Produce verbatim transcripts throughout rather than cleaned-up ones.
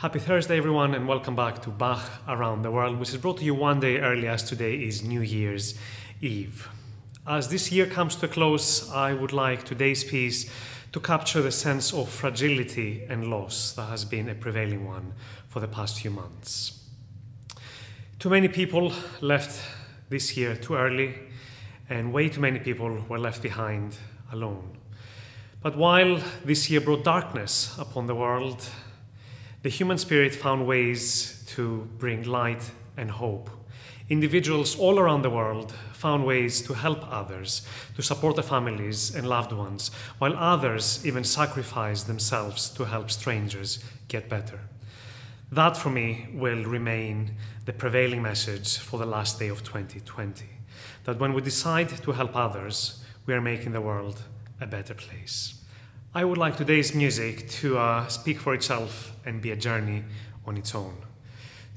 Happy Thursday, everyone, and welcome back to Bach Around the World, which is brought to you one day early as today is New Year's Eve. As this year comes to a close, I would like today's piece to capture the sense of fragility and loss that has been a prevailing one for the past few months. Too many people left this year too early, and way too many people were left behind alone. But while this year brought darkness upon the world, the human spirit found ways to bring light and hope. Individuals all around the world found ways to help others, to support their families and loved ones, while others even sacrificed themselves to help strangers get better. That, for me, will remain the prevailing message for the last day of twenty twenty, that when we decide to help others, we are making the world a better place. I would like today's music to uh, speak for itself and be a journey on its own.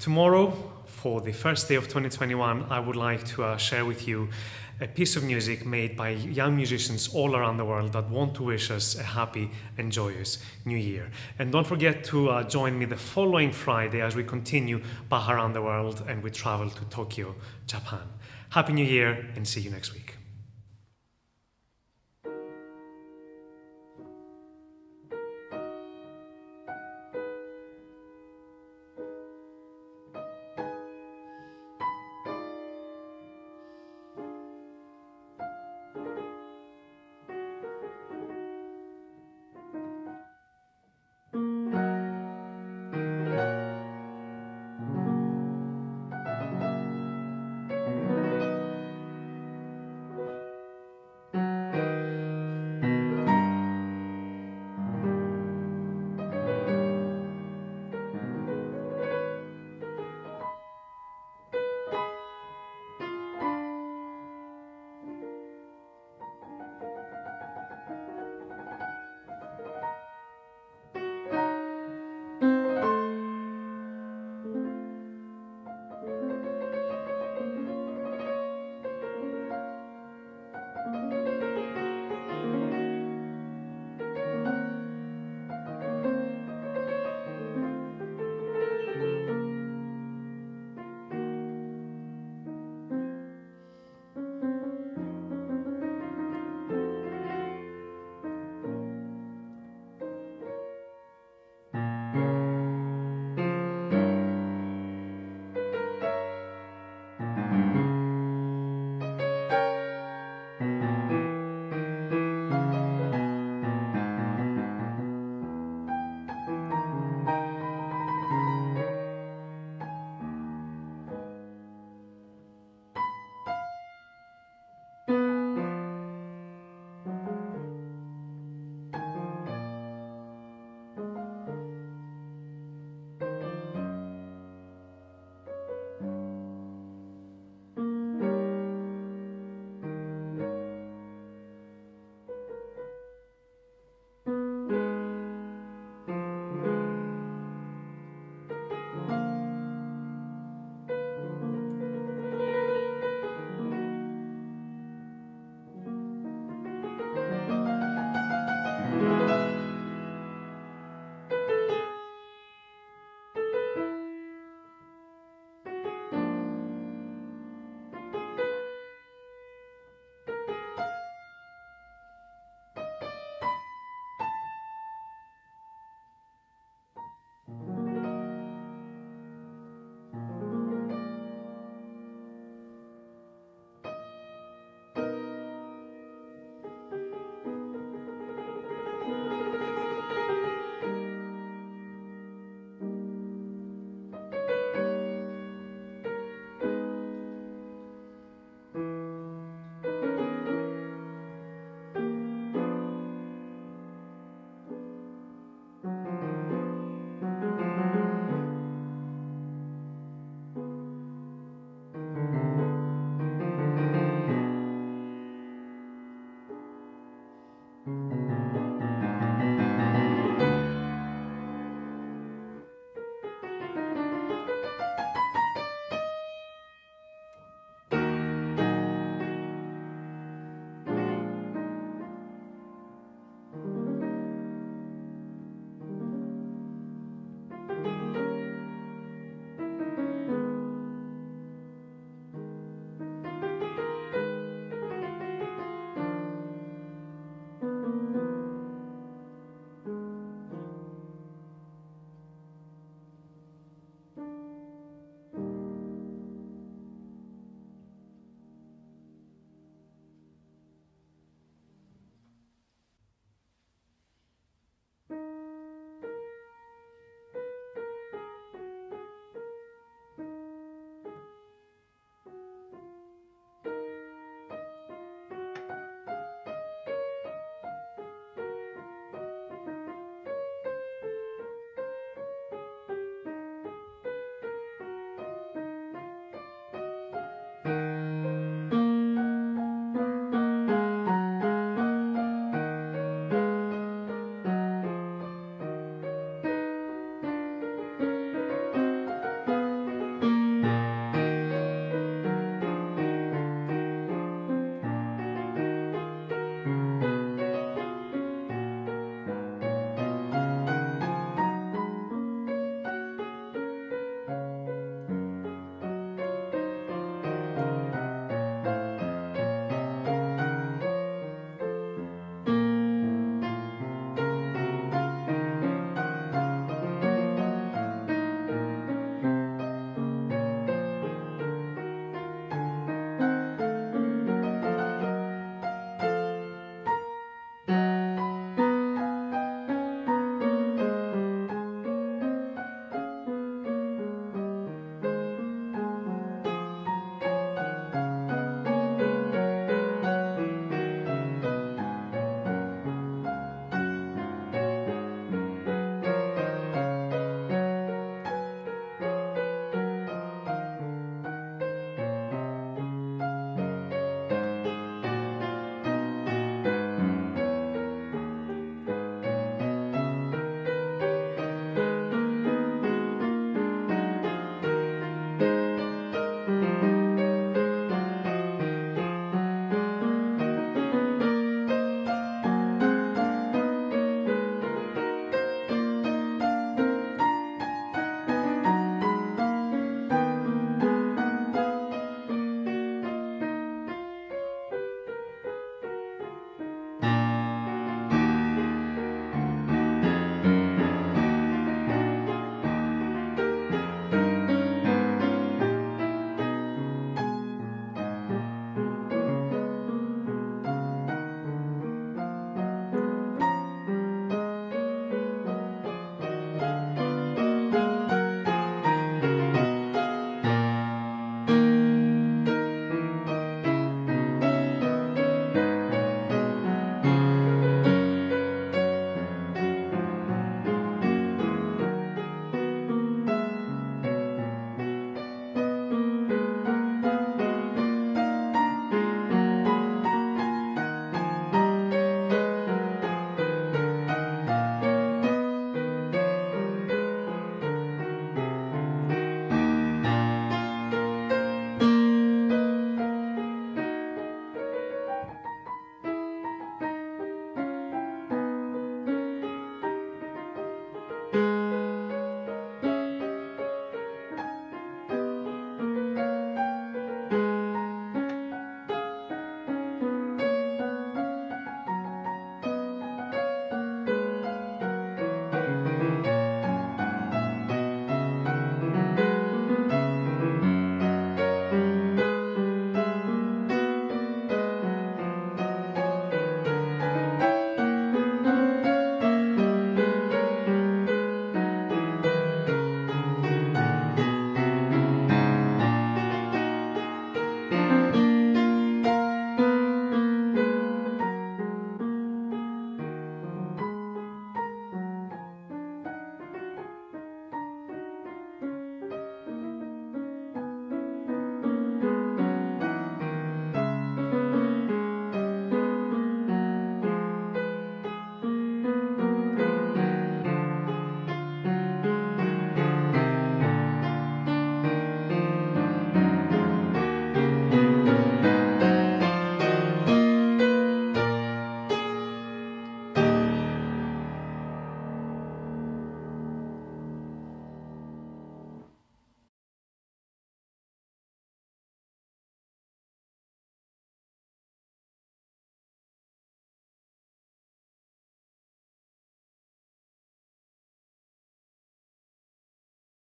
Tomorrow, for the first day of twenty twenty-one, I would like to uh, share with you a piece of music made by young musicians all around the world that want to wish us a happy and joyous New Year. And don't forget to uh, join me the following Friday as we continue Bach Around the World and we travel to Tokyo, Japan. Happy New Year, and see you next week.